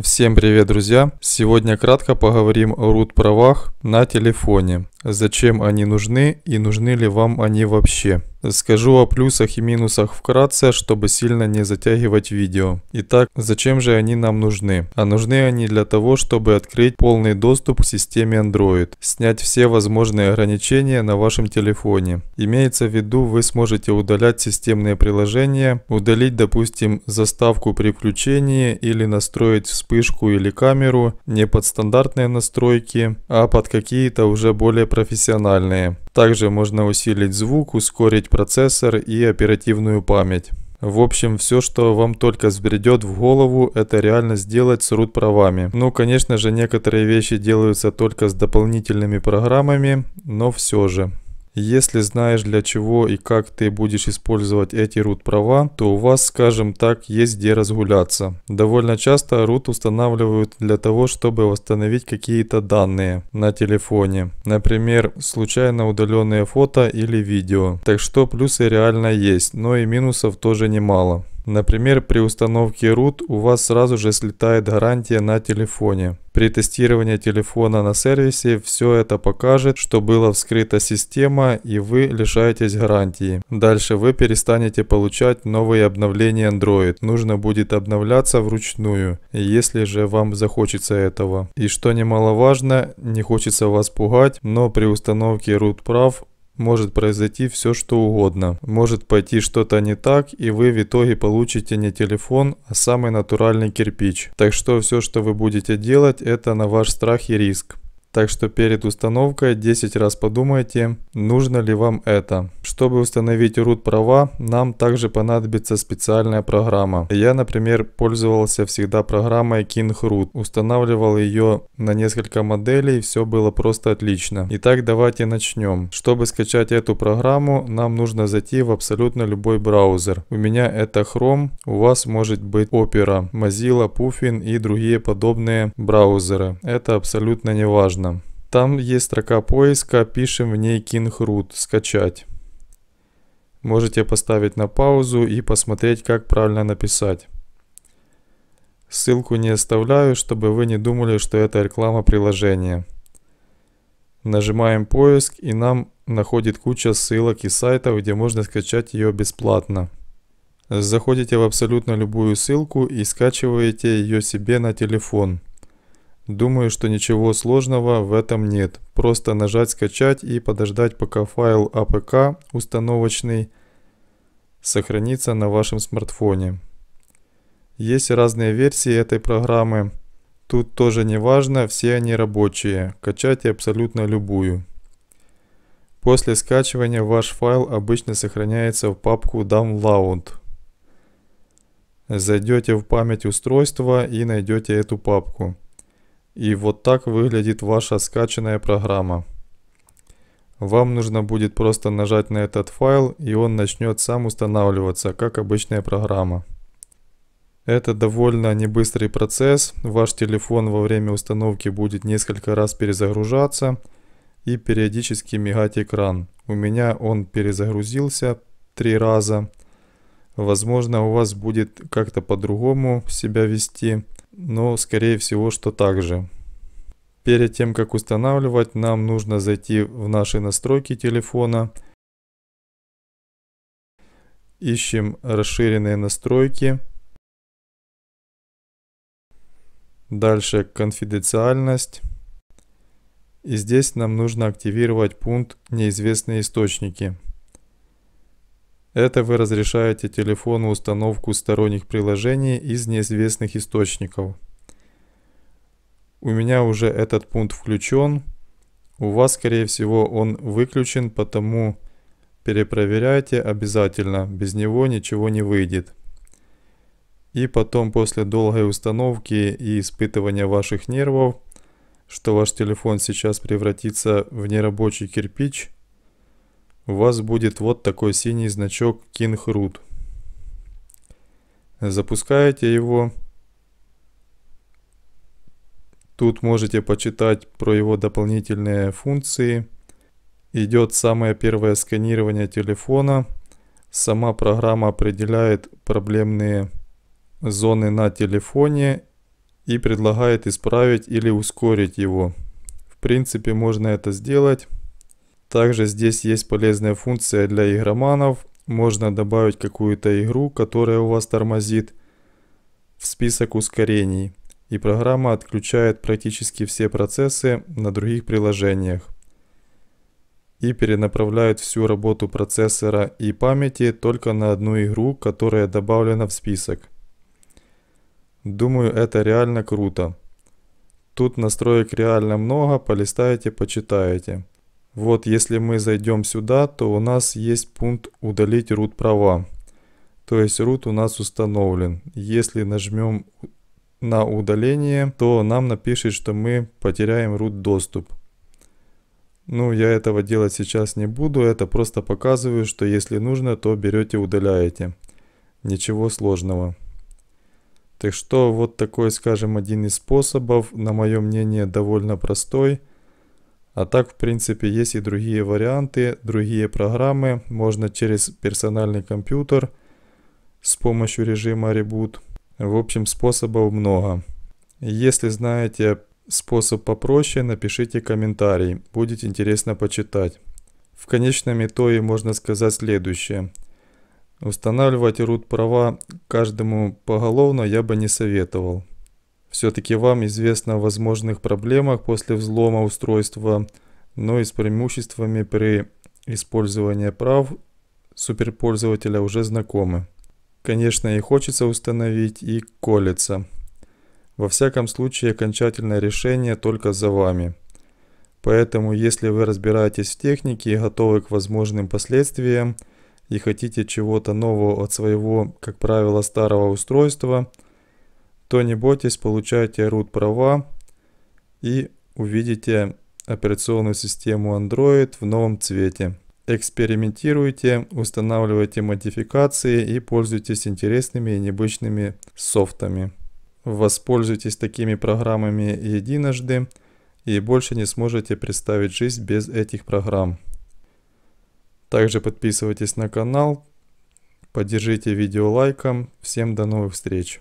Всем привет, друзья! Сегодня кратко поговорим о root-правах на телефоне. Зачем они нужны и нужны ли вам они вообще. Скажу о плюсах и минусах вкратце, чтобы сильно не затягивать видео. Итак, зачем же они нам нужны? А нужны они для того, чтобы открыть полный доступ к системе Android. Снять все возможные ограничения на вашем телефоне. Имеется в виду, вы сможете удалять системные приложения, удалить, допустим, заставку при включении или настроить вспышку или камеру не под стандартные настройки, а под какие-то уже более профессиональные. Также можно усилить звук, ускорить процессор и оперативную память. В общем, все, что вам только взбредет в голову, это реально сделать с root-правами. Ну, конечно же, некоторые вещи делаются только с дополнительными программами, но все же. Если знаешь, для чего и как ты будешь использовать эти root-права, то у вас, скажем так, есть где разгуляться. Довольно часто root устанавливают для того, чтобы восстановить какие-то данные на телефоне. Например, случайно удаленные фото или видео. Так что плюсы реально есть, но и минусов тоже немало. Например, при установке root у вас сразу же слетает гарантия на телефоне. При тестировании телефона на сервисе все это покажет, что была вскрыта система, и вы лишаетесь гарантии. Дальше вы перестанете получать новые обновления Android. Нужно будет обновляться вручную, если же вам захочется этого. И что немаловажно, не хочется вас пугать, но при установке root-прав может произойти все, что угодно. Может пойти что-то не так, и вы в итоге получите не телефон, а самый натуральный кирпич. Так что все, что вы будете делать, это на ваш страх и риск. Так что перед установкой 10 раз подумайте, нужно ли вам это. Чтобы установить root-права, нам также понадобится специальная программа. Я, например, пользовался всегда программой King Root. Устанавливал ее на несколько моделей, все было просто отлично. Итак, давайте начнем. Чтобы скачать эту программу, нам нужно зайти в абсолютно любой браузер. У меня это Chrome, у вас может быть Opera, Mozilla, Puffin и другие подобные браузеры. Это абсолютно не важно. Там есть строка поиска, пишем в ней King Root, скачать. Можете поставить на паузу и посмотреть, как правильно написать. Ссылку не оставляю, чтобы вы не думали, что это реклама приложения. Нажимаем поиск, и нам находит куча ссылок и сайтов, где можно скачать ее бесплатно. Заходите в абсолютно любую ссылку и скачиваете ее себе на телефон. Думаю, что ничего сложного в этом нет. Просто нажать «Скачать» и подождать, пока файл APK установочный сохранится на вашем смартфоне. Есть разные версии этой программы. Тут тоже не важно, все они рабочие. Качайте абсолютно любую. После скачивания ваш файл обычно сохраняется в папку «Download». Зайдете в память устройства и найдете эту папку. И вот так выглядит ваша скачанная программа. Вам нужно будет просто нажать на этот файл, и он начнет сам устанавливаться, как обычная программа. Это довольно небыстрый процесс. Ваш телефон во время установки будет несколько раз перезагружаться и периодически мигать экран. У меня он перезагрузился 3 раза. Возможно, у вас будет как-то по-другому себя вести. Но скорее всего, что так же. Перед тем, как устанавливать, нам нужно зайти в наши настройки телефона. Ищем расширенные настройки. Дальше конфиденциальность. И здесь нам нужно активировать пункт «Неизвестные источники». Это вы разрешаете телефону установку сторонних приложений из неизвестных источников. У меня уже этот пункт включен. У вас, скорее всего, он выключен, потому перепроверяйте обязательно. Без него ничего не выйдет. И потом, после долгой установки и испытывания ваших нервов, что ваш телефон сейчас превратится в нерабочий кирпич, у вас будет вот такой синий значок King Root. Запускаете его. Тут можете почитать про его дополнительные функции. Идет самое первое сканирование телефона. Сама программа определяет проблемные зоны на телефоне и предлагает исправить или ускорить его. В принципе, можно это сделать. Также здесь есть полезная функция для игроманов. Можно добавить какую-то игру, которая у вас тормозит, в список ускорений. И программа отключает практически все процессы на других приложениях и перенаправляет всю работу процессора и памяти только на одну игру, которая добавлена в список. Думаю, это реально круто. Тут настроек реально много, полистайте, почитайте. Вот если мы зайдем сюда, то у нас есть пункт «Удалить root права». То есть root у нас установлен. Если нажмем на удаление, то нам напишет, что мы потеряем root доступ. Ну, я этого делать сейчас не буду, это просто показываю, что если нужно, то берете, удаляете. Ничего сложного. Так что вот такой, скажем, один из способов, на мое мнение, довольно простой. А так, в принципе, есть и другие варианты, другие программы. Можно через персональный компьютер с помощью режима reboot. В общем, способов много. Если знаете способ попроще, напишите комментарий, будет интересно почитать. В конечном итоге можно сказать следующее. Устанавливать root права каждому поголовно я бы не советовал. Все-таки вам известно о возможных проблемах после взлома устройства, но и с преимуществами при использовании прав суперпользователя уже знакомы. Конечно, и хочется установить, и колется. Во всяком случае, окончательное решение только за вами. Поэтому, если вы разбираетесь в технике и готовы к возможным последствиям, и хотите чего-то нового от своего, как правило, старого устройства, то не бойтесь, получайте root права и увидите операционную систему Android в новом цвете. Экспериментируйте, устанавливайте модификации и пользуйтесь интересными и необычными софтами. Воспользуйтесь такими программами единожды и больше не сможете представить жизнь без этих программ. Также подписывайтесь на канал, поддержите видео лайком. Всем до новых встреч!